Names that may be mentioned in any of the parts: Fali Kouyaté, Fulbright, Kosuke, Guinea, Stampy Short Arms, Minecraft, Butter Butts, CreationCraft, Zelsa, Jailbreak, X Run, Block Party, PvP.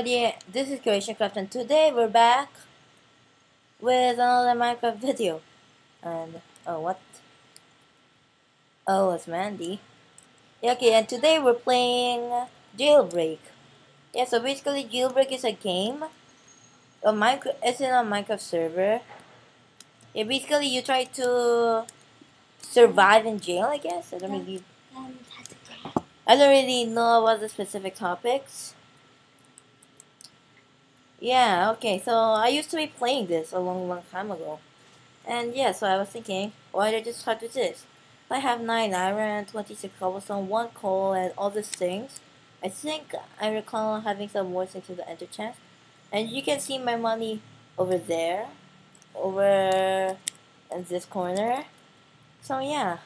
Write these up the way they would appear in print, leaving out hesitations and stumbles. everybody, this is CreationCraft and today we're back with another Minecraft video. And it's Mandy. Yeah, okay, and today we're playing Jailbreak. Yeah, so basically Jailbreak is a game. It's in a Minecraft server. Yeah, basically you try to survive in jail, I guess. I don't really know about the specific topics. Yeah, okay, so I used to be playing this a long time ago. And yeah, so I was thinking, why did I just start with this? I have 9 iron, 26 cobblestone, 1 coal, and all these things. I think I recall having some more things in the enter chest. And you can see my money over there, over in this corner. So yeah,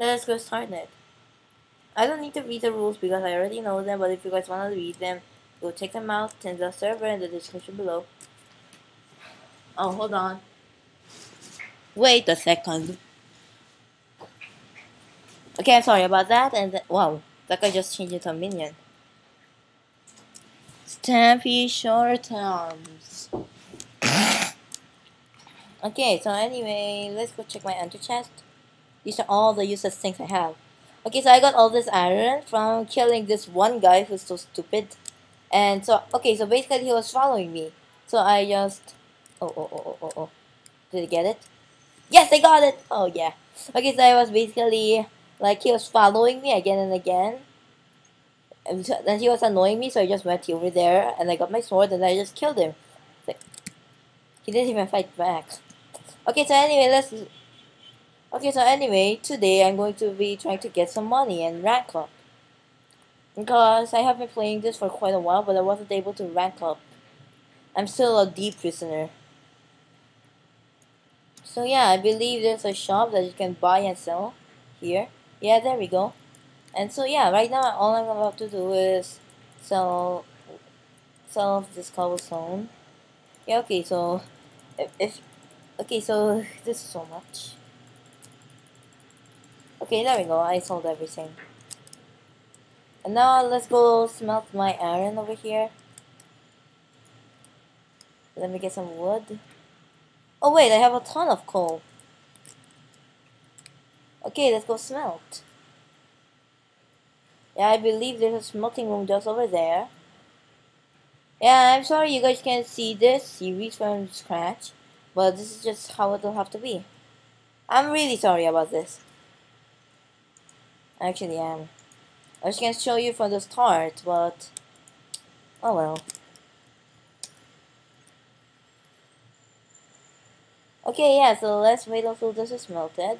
let's go start it. I don't need to read the rules because I already know them, but if you guys want to read them, go check them out in the server in the description below. Oh, hold on. Wait a second. Okay, I'm sorry about that. And then, wow, that guy just changed into a minion. Stampy Short Arms. Okay, so anyway, let's go check my enter chest. These are all the useless things I have. Okay, so I got all this iron from killing this one guy who's so stupid. And so, okay, so basically he was following me. So I just... Oh. Did I get it? Yes, I got it! Oh, yeah. Okay, so I was basically... like, he was following me again and again. And then he was annoying me, so I just went over there. And I got my sword and I just killed him. Like, he didn't even fight back. Okay, so anyway, let's... okay, so anyway, today I'm going to be trying to get some money and rank up. Because I have been playing this for quite a while, but I wasn't able to rank up. I'm still a deep prisoner. So yeah, I believe there's a shop that you can buy and sell here. Yeah, there we go. And so yeah, right now all I'm about to do is sell this cobblestone. Yeah, okay, so so this is so much. Okay, there we go, I sold everything. And now let's go smelt my iron over here. Let me get some wood. Oh wait, I have a ton of coal. Okay, let's go smelt. Yeah, I believe there's a smelting room just over there. Yeah, I'm sorry you guys can't see this series from scratch, but this is just how it'll have to be. I'm really sorry about this. Actually, I just can't show you from the start, but oh well. Okay, yeah, so let's wait until this is melted.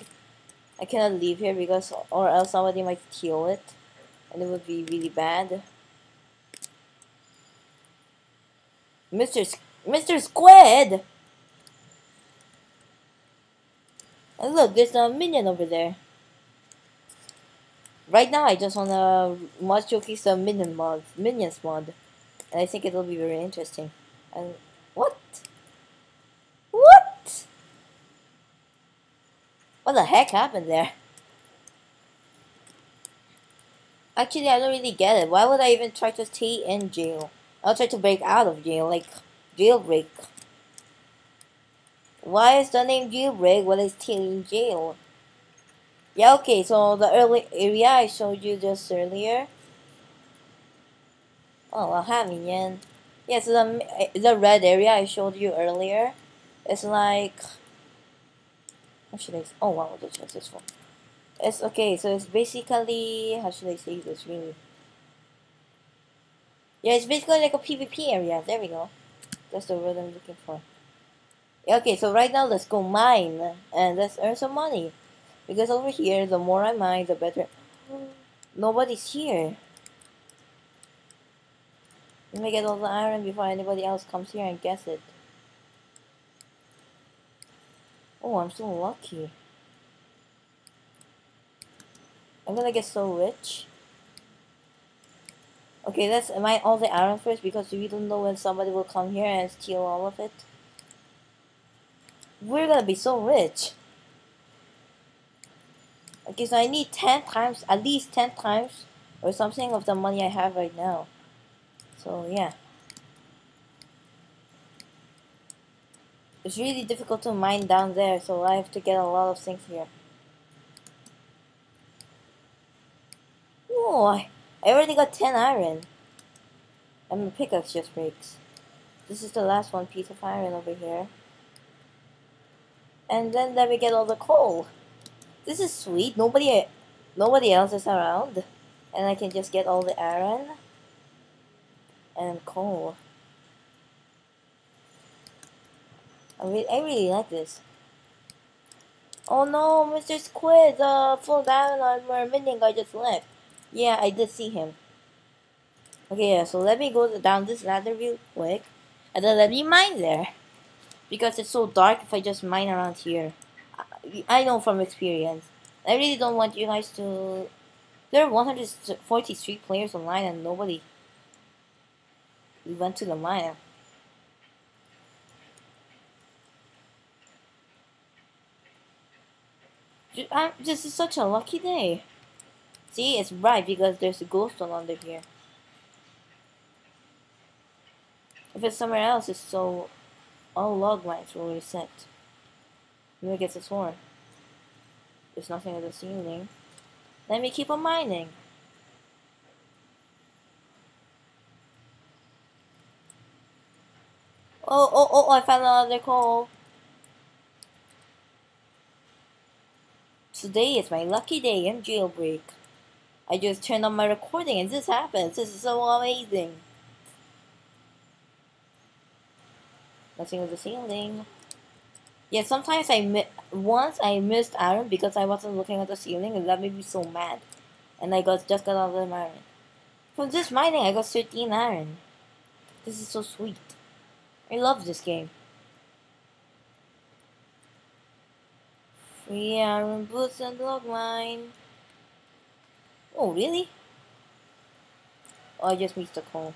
I cannot leave here because, or else somebody might steal it, and it would be really bad. Mr. Squid! And look, there's a minion over there. Right now, I just wanna mod showcase the Minions mod, and I think it'll be very interesting. And what the heck happened there? Actually, I don't really get it. Why would I even try to stay in jail? I'll try to break out of jail, like jailbreak. Why is the name jailbreak when I stay in jail? Yeah, okay, so the early area I showed you just earlier. Oh, well, hi, minion. Yeah, so the red area I showed you earlier is like... how should I say? Oh, wow, the chest is full. It's okay, so it's basically... how should I say this, really? Yeah, it's basically like a PvP area. There we go. That's the word I'm looking for. Yeah, okay, so right now let's go mine. And let's earn some money. Because over here, the more I mine, the better. Nobody's here. Let me get all the iron before anybody else comes here and gets it. Oh, I'm so lucky. I'm gonna get so rich. Okay, let's mine all the iron first because we don't know when somebody will come here and steal all of it. We're gonna be so rich. Okay, so I need 10 times, at least 10 times or something of the money I have right now. So yeah, it's really difficult to mine down there, so I have to get a lot of things here. Oh, I already got 10 iron. And the pickaxe just breaks. This is the last one piece of iron over here. And then we get all the coal. This is sweet. Nobody else is around. And I can just get all the iron and coal. I really like this. Oh no, Mr. Squid, full diamond armor minion guy just left. Yeah, I did see him. Okay, yeah, so let me go down this ladder real quick. And then let me mine there. Because it's so dark if I just mine around here. I know from experience. I really don't want you guys to... There are 143 players online and nobody... We went to the mine. This is such a lucky day. See, it's bright because there's a glowstone under here. If it's somewhere else, it's so... All log lines will reset. Let me get this horn. There's nothing on the ceiling. Let me keep on mining. Oh, I found another coal. Today is my lucky day in Jailbreak. I just turned on my recording and this happens. This is so amazing. Nothing on the ceiling. Yeah, sometimes I missed iron because I wasn't looking at the ceiling, and that made me so mad. And I just got all the iron. From this mining, I got 13 iron. This is so sweet. I love this game. Free iron boots and log mine. Oh really? Oh, I just missed the coal.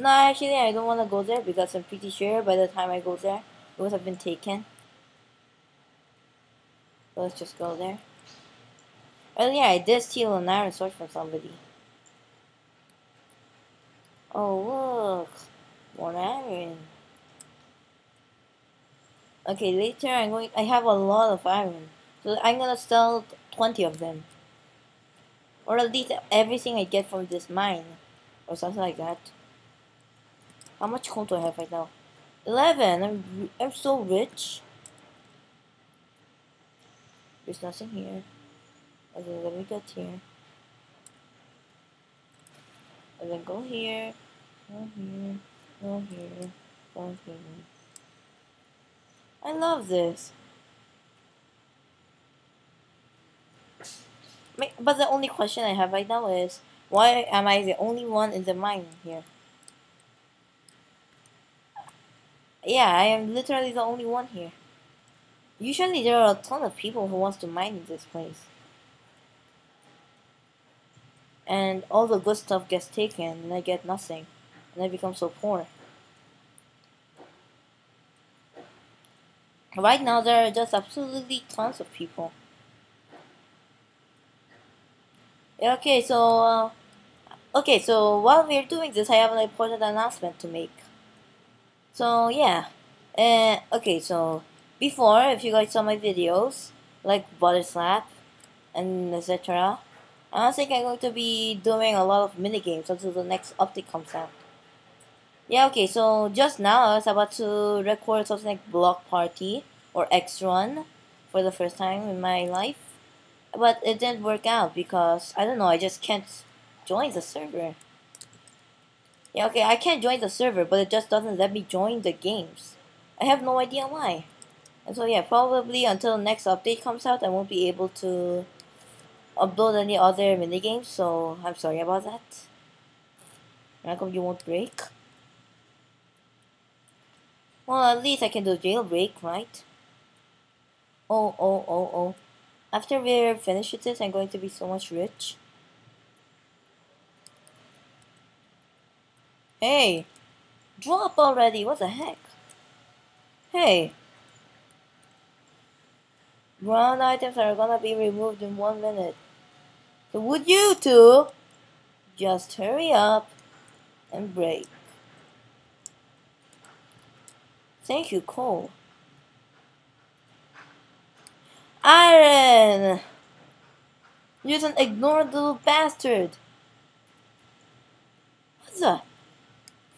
No, actually, I don't want to go there because I'm pretty sure by the time I go there, it would have been taken. So let's just go there. Oh yeah, I did steal an iron sword from somebody. Oh look, more iron. Okay, later I have a lot of iron, so I'm gonna sell 20 of them, or at least everything I get from this mine, or something like that. How much coal do I have right now? 11! I'm so rich. There's nothing here. Okay, let me get here. And then go here. Go here. Go here. Go here. I love this. But the only question I have right now is, why am I the only one in the mine here? Yeah, I am literally the only one here. Usually there are a ton of people who wants to mine in this place. And all the good stuff gets taken and I get nothing. And I become so poor. Right now there are just absolutely tons of people. Okay, so... while we're doing this, I have an important announcement to make. So yeah, okay, so before, if you guys saw my videos, like Butter Slap, and etc. I don't think I'm going to be doing a lot of minigames until the next update comes out. Yeah, okay, so just now I was about to record something like Block Party, or X Run, for the first time in my life. But it didn't work out because, I don't know, I just can't join the server. Yeah, okay, I can't join the server, but it just doesn't let me join the games. I have no idea why. And so yeah, probably until the next update comes out, I won't be able to upload any other minigames, so I'm sorry about that. How come you won't break? Well, at least I can do Jailbreak, right? Oh. After we're finished with this, I'm going to be so much rich. Hey, drop already, what the heck? Hey, ground items are gonna be removed in 1 minute. So would you two Just hurry up and break. Thank you, coal. Iron! Newton, ignore the little bastard! What the?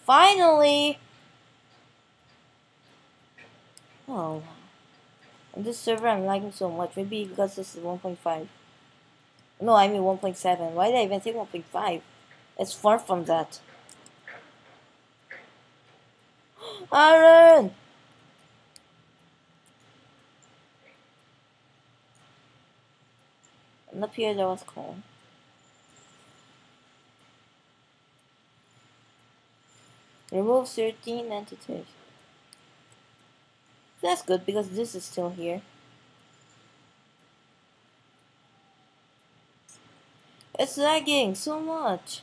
Finally! Oh. On this server I'm lagging so much. Maybe because this is 1.5. No, I mean 1.7. Why did I even say 1.5? It's far from that. Iron! And up here there was coal. Remove 13 entities. That's good because this is still here. It's lagging so much.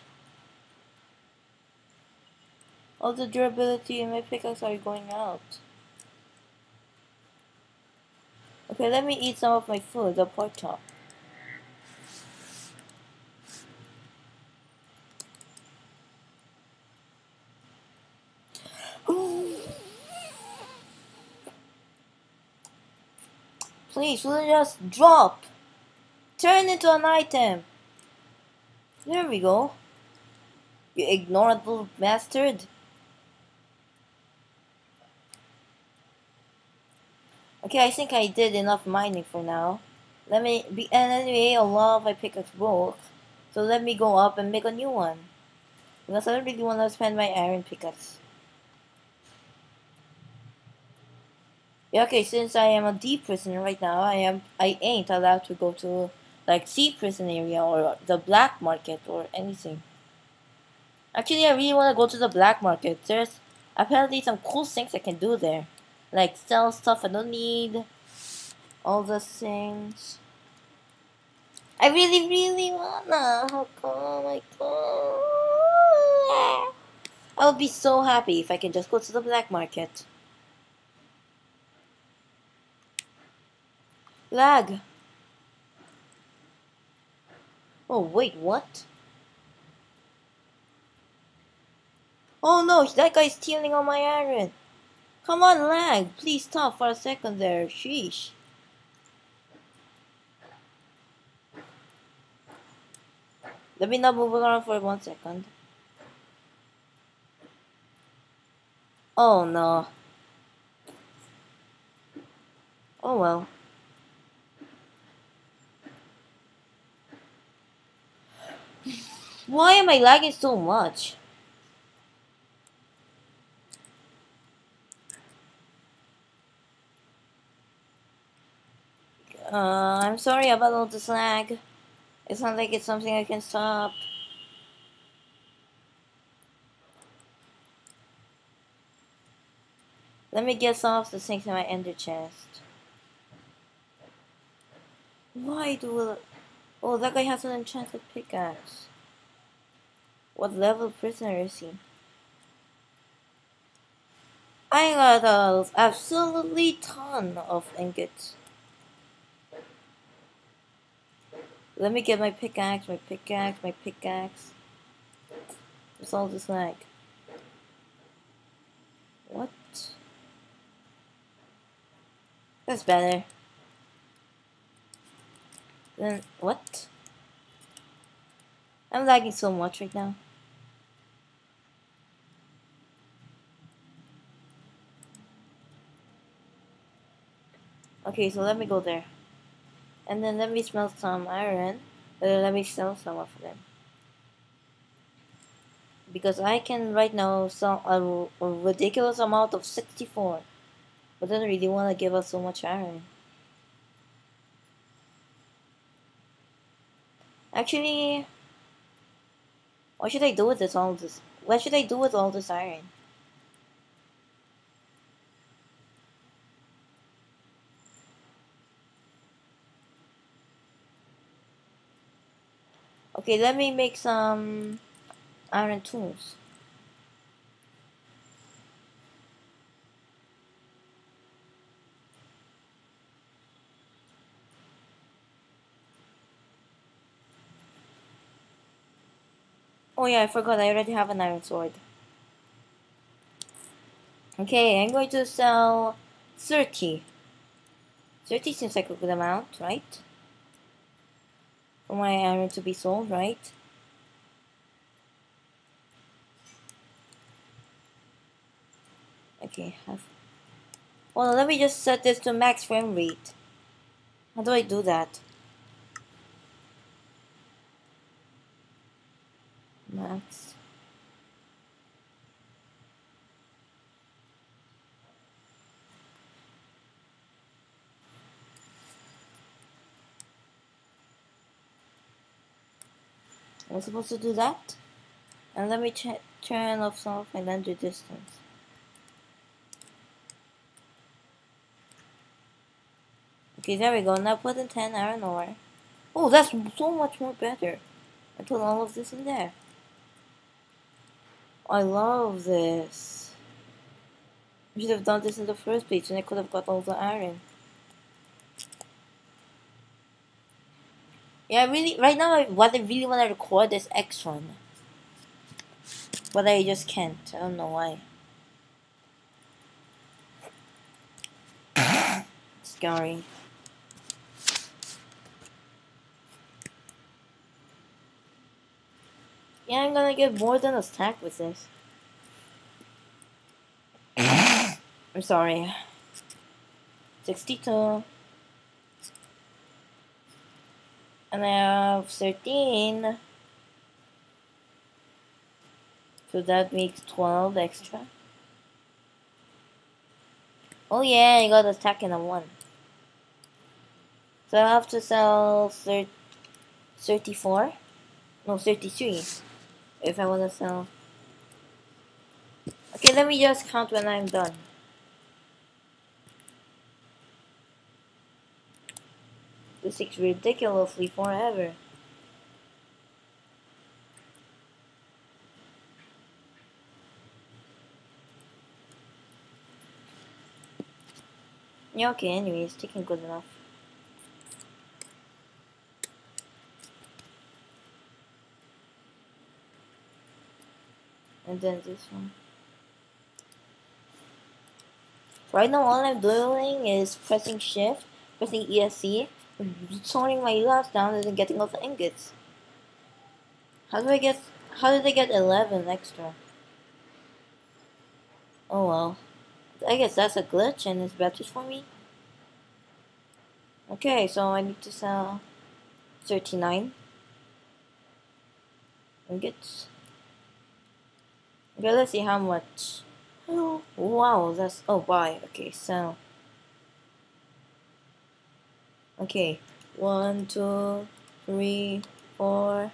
All the durability in my pickaxe are going out. Okay, let me eat some of my food, the pork chop. Please, let us drop. Turn into an item. There we go. You ignorable bastard. Okay, I think I did enough mining for now. Let me be, and anyway, a lot of my pickaxe broke. So let me go up and make a new one. Because I don't really want to spend my iron pickaxe. Yeah, okay, since I am a D prisoner right now, I ain't allowed to go to like C prison area or the black market or anything. Actually, I really want to go to the black market. There's apparently some cool things I can do there. Like sell stuff I don't need. All the things. I really, really wanna. Oh my god. I would be so happy if I can just go to the black market. Lag. Oh wait, what? Oh no, that guy's stealing all my iron. Come on, lag, please stop for a second there. Sheesh. Let me not move around for 1 second. Oh no. Oh well. Why am I lagging so much? I'm sorry about all this lag. It's not like it's something I can stop. Let me get some of the things in my ender chest. Why do... Oh, that guy has an enchanted pickaxe. What level prisoner is he? I got an absolutely ton of ingots. Let me get my pickaxe, my pickaxe, my pickaxe. It's all just lag. What? That's better. Then, what? I'm lagging so much right now. Okay, so let me go there. And then let me smell some iron. Let me sell some of them. Because I can right now sell a ridiculous amount of 64. But I don't really want to give us so much iron. Actually, what should I do with all this? What should I do with all this iron? Okay, let me make some iron tools. Oh yeah, I forgot, I already have an iron sword. Okay, I'm going to sell 30. 30 seems like a good amount, right? For my iron to be sold, right? Okay, have. Well, let me just set this to max frame rate. How do I do that? Max. I'm supposed to do that, and let me turn off some of my lander distance. Okay, there we go. Now put in 10 iron ore. Oh, that's so much more better. I put all of this in there. I love this. I should have done this in the first place, and I could have got all the iron. Yeah, what I really want to record is X Run. But I just can't. I don't know why. Scary. Yeah, I'm gonna get more than a stack with this. I'm sorry. 62. And I have 13, so that makes 12 extra. Oh yeah, I got a stack and a 1. So I have to sell 34, no 33, if I want to sell. Okay, let me just count when I'm done. This takes ridiculously forever. Yeah, okay, anyway, it's taking good enough. And then this one. Right now, all I'm doing is pressing shift, pressing ESC, sorting my glass down and then getting all the ingots. How did I get 11 extra? Oh well. I guess that's a glitch and it's better for me. Okay, so I need to sell 39 ingots. Okay, let's see how much. Oh, wow, that's why? Okay, so okay, 1, 2, 3, 4,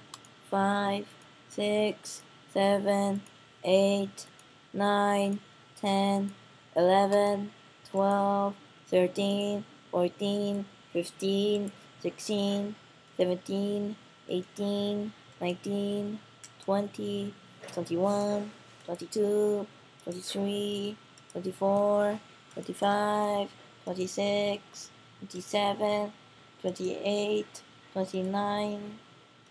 5, 6, 7, 8, 9, 10, 11, 12, 13, 14, 15, 16, 17, 18, 19, 20, 21, 22, 23, 24, 25, 26, 27, 28, 29,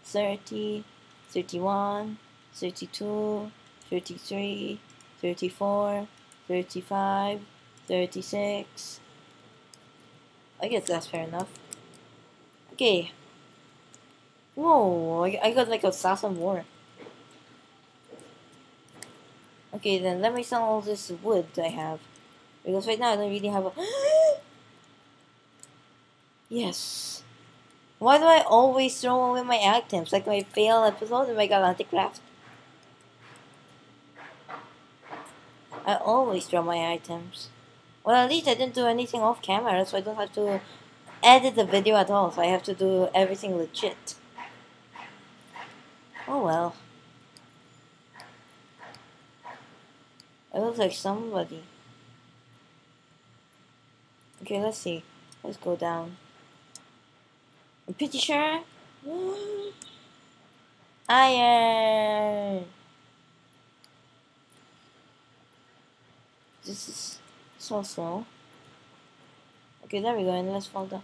30, 31, 32, 33, 34, 35, 36. I guess that's fair enough. Okay. Whoa, I got like a thousand more. Okay, then let me sell all this wood I have. Because right now I don't really have a. Yes. Why do I always throw away my items? Like my fail episode in my Galactic Craft. I always throw my items. Well, at least I didn't do anything off camera, so I don't have to edit the video at all. So I have to do everything legit. Oh well. I look like somebody. Okay, let's see. Let's go down. I'm pretty sure. Iron. This is so slow. Okay, there we go, and let's fall down.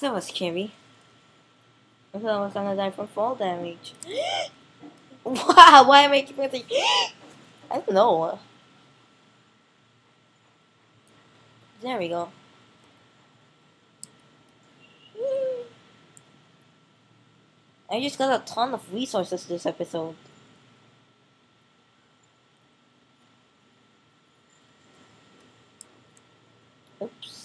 That was scary. I thought I was gonna die from fall damage. Wow, why am I keeping it? I don't know. There we go. I just got a ton of resources this episode. Oops.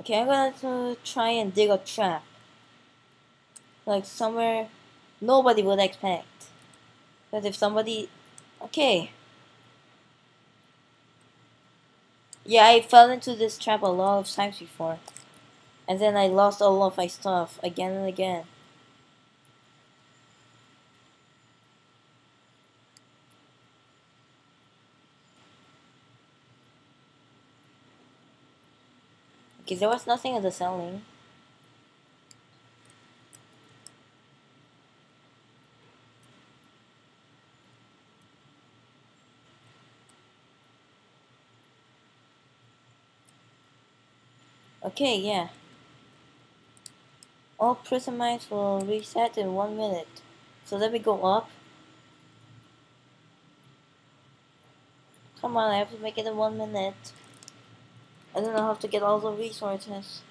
Okay, I'm going to try and dig a trap. Like somewhere nobody would expect. But if somebody... Okay. Yeah, I fell into this trap a lot of times before. And then I lost all of my stuff again and again. Okay, there was nothing in the ceiling. Okay, yeah. All prison mines will reset in 1 minute. So let me go up. Come on, I have to make it in 1 minute. And then I'll have to get all the resources.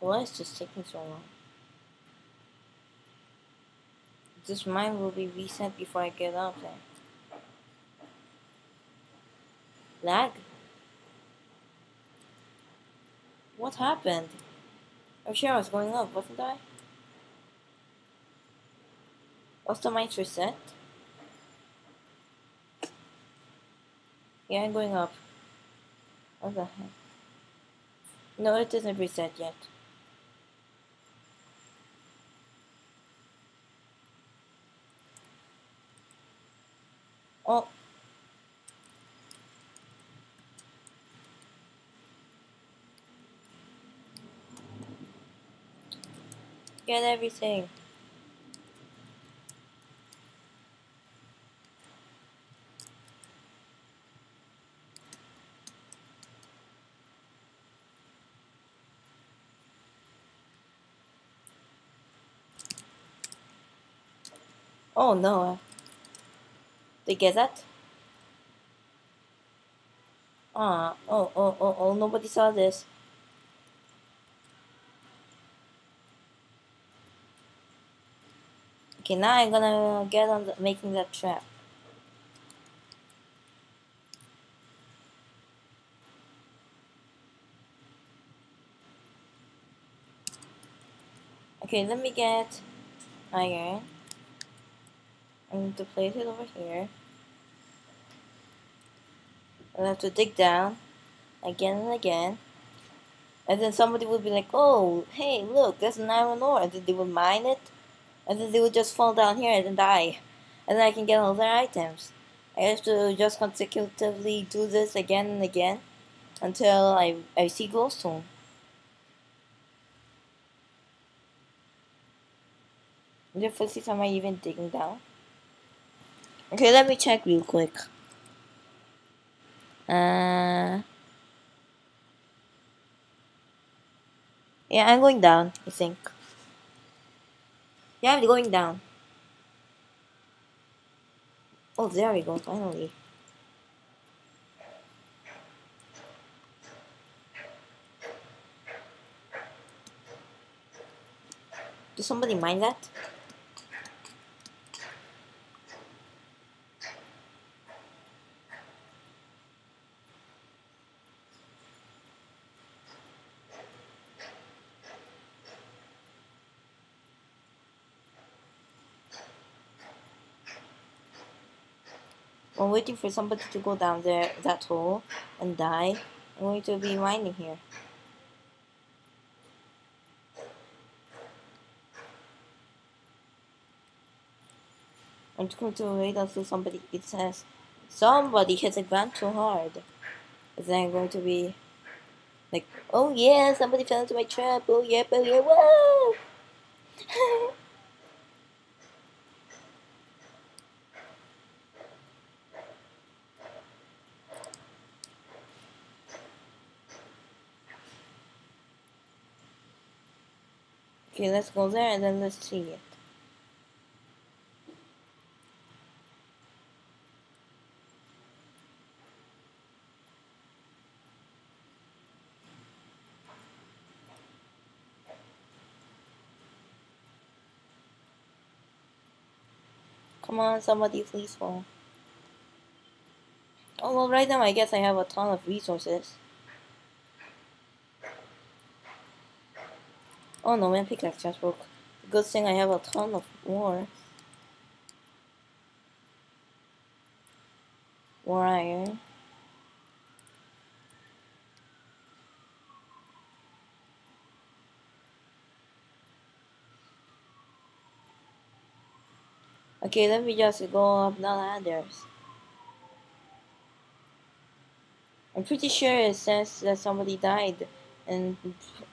Why is this taking so long? This mine will be reset before I get up there. Lag? What happened? I'm sure I was going up, wasn't I? Was the mine reset? Yeah, I'm going up. What the heck? No, it isn't reset yet. Oh. Get everything. Oh no. Did you get that? Ah, oh, nobody saw this. Okay, now I'm gonna get on making that trap. Okay, let me get iron. I need to place it over here. I'll have to dig down again and again. And then somebody would be like, oh, hey, look, there's an iron ore. And then they would mine it. And then they would just fall down here and die. And then I can get all their items. I have to just consecutively do this again and again until I see glowstone. Is the first time I even digging down? Okay, let me check real quick. Yeah, I'm going down, I think. Yeah, I'm going down. Oh, there we go, finally. Did somebody mind that? I'm waiting for somebody to go down there, that hole, and die. I'm going to be mining here. I'm just going to wait until somebody hits a ground too hard. But then I'm going to be like, oh yeah, somebody fell into my trap, oh yeah, whoa! Okay, let's go there and then let's see it. Come on, somebody please fall. Oh well, right now I guess I have a ton of resources. Oh no, my pickaxe just broke. Good thing I have a ton of more. More iron. Okay, let me just go up the ladders. I'm pretty sure it says that somebody died in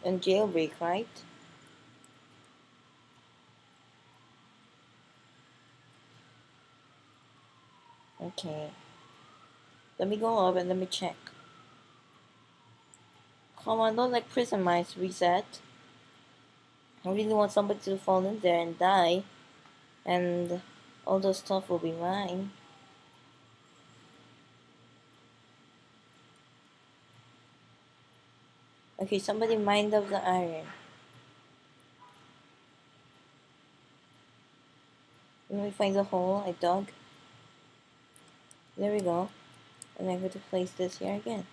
Jailbreak, right? Okay, let me go up and let me check. Come on, don't let prison mines reset. I really want somebody to fall in there and die, and all those stuff will be mine. Okay, somebody mined up the iron. Let me find the hole I dug. There we go, and I'm going to place this here again.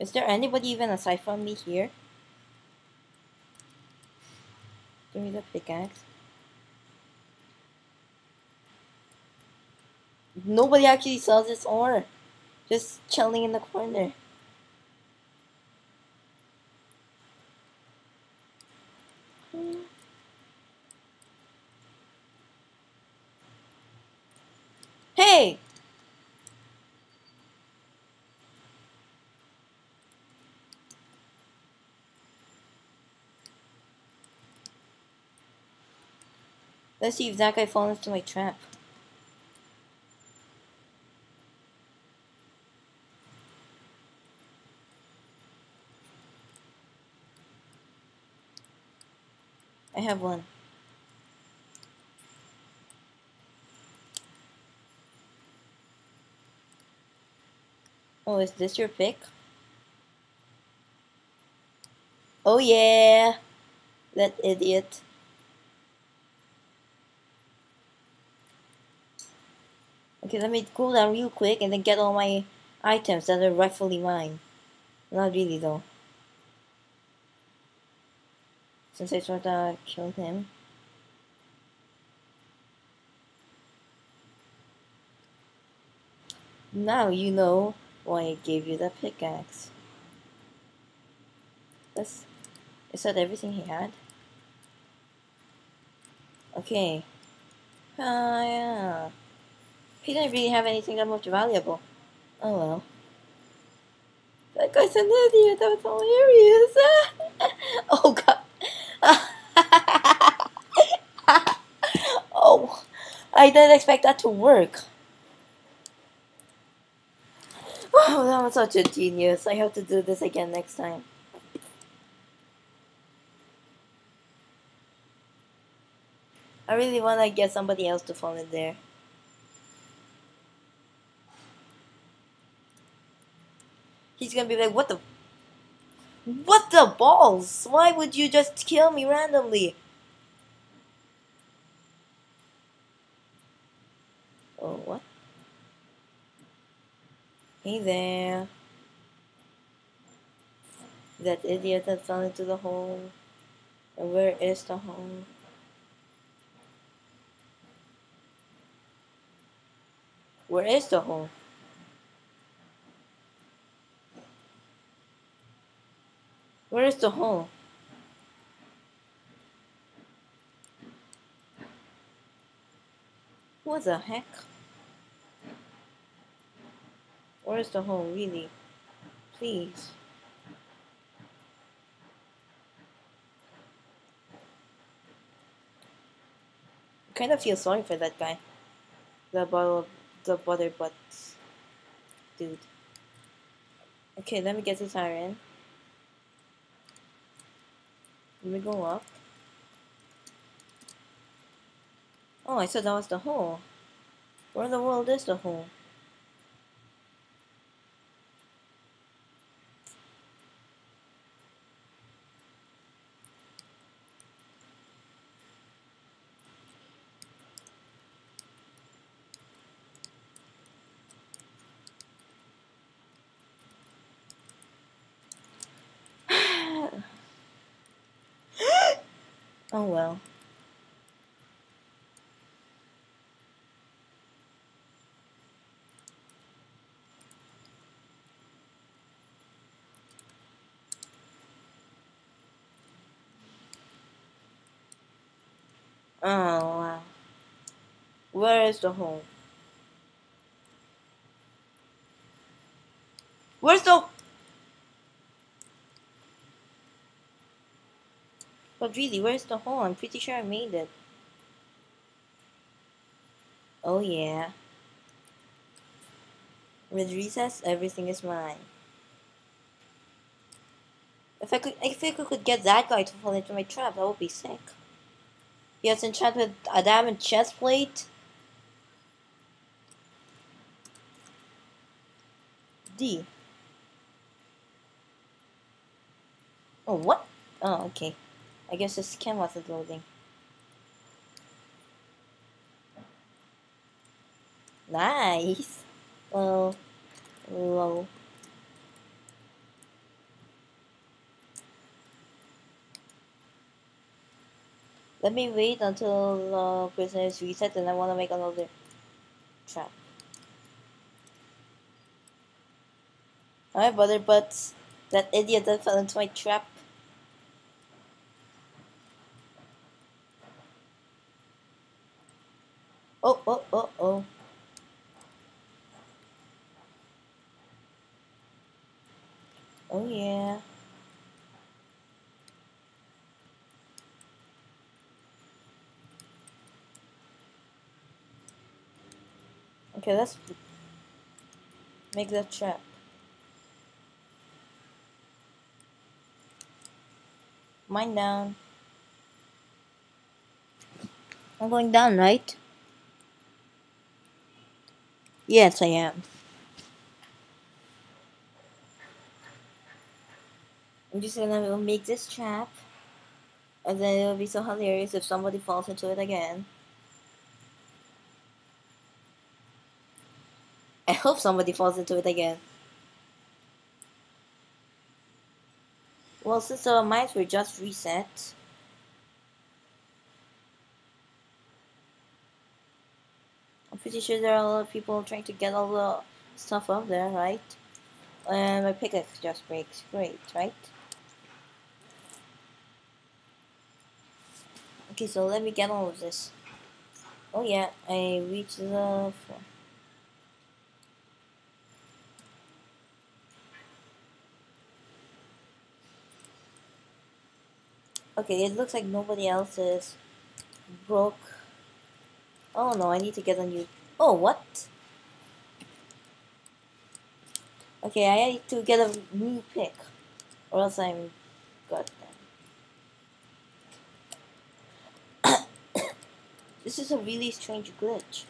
Is there anybody even aside from me here? Give me the pickaxe. Nobody actually sells this ore. Just chilling in the corner. Hey! Let's see if that guy falls into my trap. I have one. Oh, is this your pick? Oh yeah! That idiot. Okay, let me cool down real quick and then get all my items that are rightfully mine. Not really though, since I sort of killed him. Now you know why I gave you the pickaxe. Is that everything he had? Okay. Yeah. He didn't really have anything that much valuable. Oh well. That guy's an idiot, that was hilarious! Oh god. Oh, I didn't expect that to work. Oh, that was such a genius. I have to do this again next time. I really want to get somebody else to fall in there. He's gonna be like, what the? What the balls? Why would you just kill me randomly? Oh, what? Hey there. That idiot that fell into the hole. And where is the hole? Where is the hole? Where is the hole? What the heck? Where's the hole, really? Please. I kind of feel sorry for that guy. The Butter Butts dude. Okay, let me get this iron. Let me go up. Oh, I said that was the hole. Where in the world is the hole? Oh well. Oh wow. Where is the hole? Where's the... But really, where's the hole? I'm pretty sure I made it. Oh yeah. With recess, everything is mine. If I could get that guy to fall into my trap, that would be sick. He has enchanted a diamond chest plate. D. Oh what? Oh okay. I guess this skin wasn't loading. Nice. Well, low. Let me wait until prison is reset, and I want to make another trap. Alright, Butter Butts. That idiot that fell into my trap. Oh, oh, oh, oh. Oh, yeah. Okay, let's make that trap. Mine down. I'm going down, right? Yes, I am. I'm just gonna make this trap, and then it'll be so hilarious if somebody falls into it again. I hope somebody falls into it again. Well, since our mines were just reset, I'm pretty sure there are a lot of people trying to get all the stuff up there, right? And my pickaxe just breaks. Great, right? Okay, so let me get all of this. Oh yeah, I reached the floor. Okay, it looks like nobody else is broke. Oh no, I need to get a new... Oh, what? Okay, I need to get a new pick, or else I'm... goddamn. This is a really strange glitch.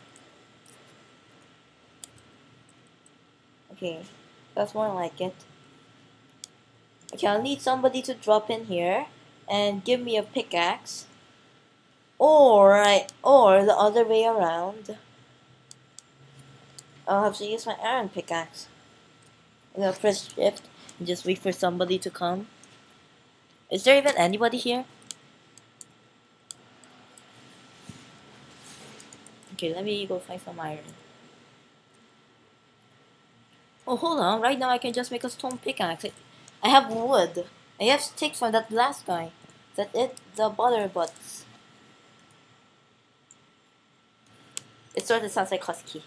Okay, that's more like it. Okay, I'll need somebody to drop in here and give me a pickaxe. Or the other way around. I'll have to use my iron pickaxe. I'm gonna press shift and just wait for somebody to come. Is there even anybody here? Okay, let me go find some iron. Oh, hold on. Right now I can just make a stone pickaxe. I have wood. I have sticks from that last guy. That it, the Butter Butts. It sort of sounds like Kosuke.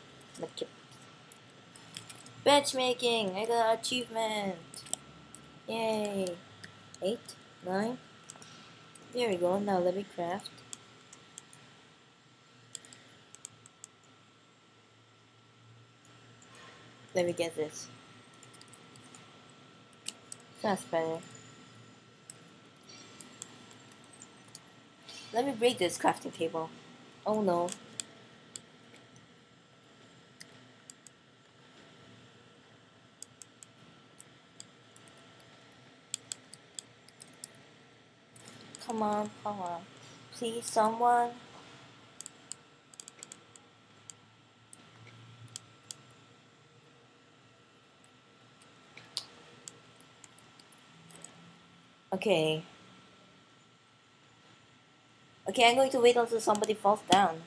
Matchmaking! I got an achievement! Yay! 8, 9. There we go. Now let me craft. Let me get this. Sounds better. Let me break this crafting table. Oh no. Come on, come on. Please, someone. Okay. Okay, I'm going to wait until somebody falls down.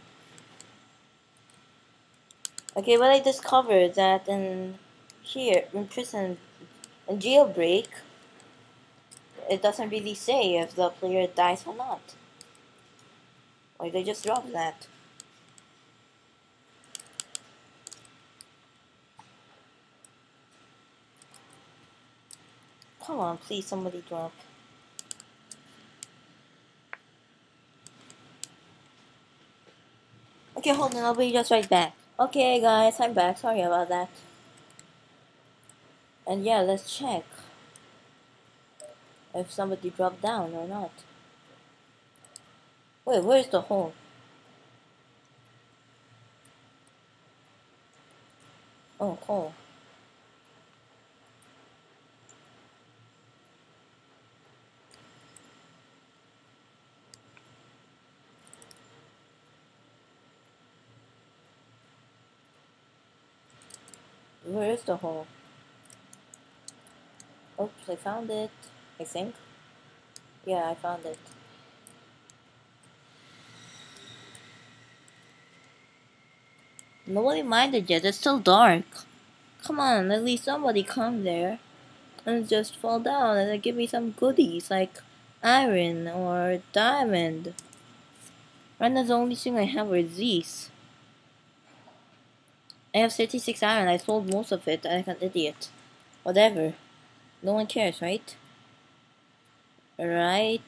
Okay, well, I discovered that in Jailbreak, it doesn't really say if the player dies or not. Or they just drop that. Come on, please, somebody drop. Okay, hold on, I'll be just right back. Okay guys, I'm back, sorry about that. And yeah, let's check if somebody dropped down or not. Wait, where's the hole? Oh, hole. Where is the hole? Oops, I found it, I think. Yeah, I found it. Nobody minded yet, it's still dark. Come on, at least somebody come there and just fall down and give me some goodies like iron or diamond. Right now the only thing I have are these. I have 36 iron, I sold most of it like an idiot. Whatever. No one cares, right? Right?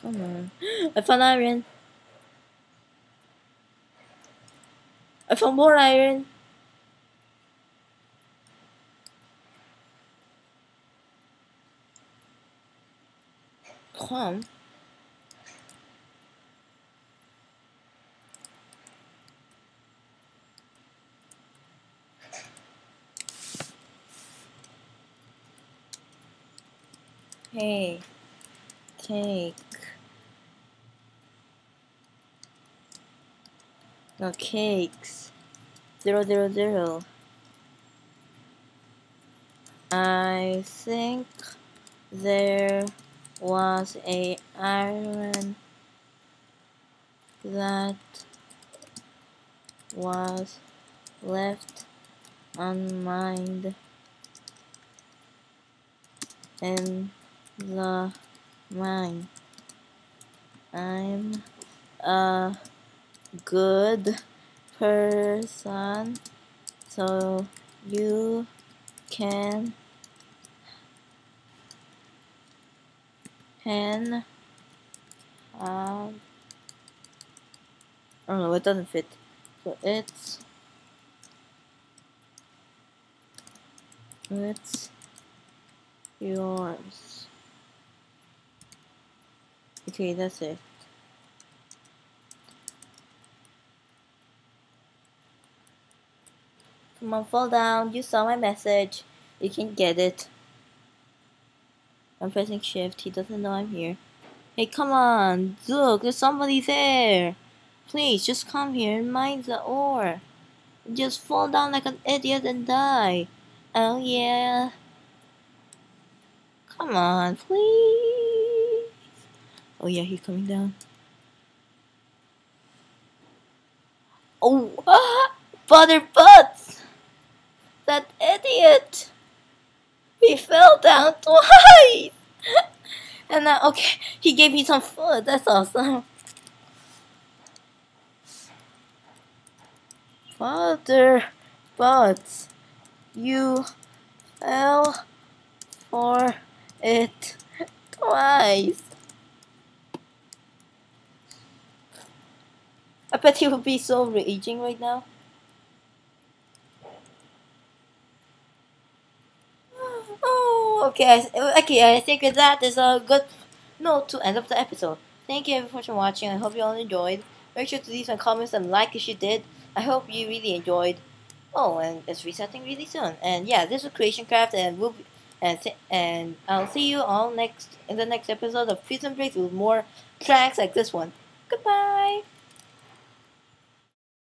Come on. I found iron! I found more iron! Come. Hey, take. No cakes. 0, 0, 0. I think there was a iron that was left unmined in the mine. I'm a good person, so you can oh no, it doesn't fit. So it's yours. Okay, that's it. Come on, fall down. You saw my message. You can get it. I'm pressing shift, he doesn't know I'm here. Hey, come on! Look, there's somebody there! Please, just come here and mine the ore! Just fall down like an idiot and die! Oh yeah! Come on, please! Oh yeah, he's coming down. Oh! Ah! Butter Butts! That idiot! We fell down twice! And then, okay, he gave me some food, that's awesome. Butter Butts, you fell for it twice. I bet he would be so raging right now. Oh, okay, I think with that is a good note to end up the episode. Thank you everyone for watching. I hope you all enjoyed. Make sure to leave some comments and like if you did. I hope you really enjoyed. Oh, and it's resetting really soon. And yeah, this is CreationCraft, and we'll be, and I'll see you all in the next episode of Prison Break with more tracks like this one. Goodbye.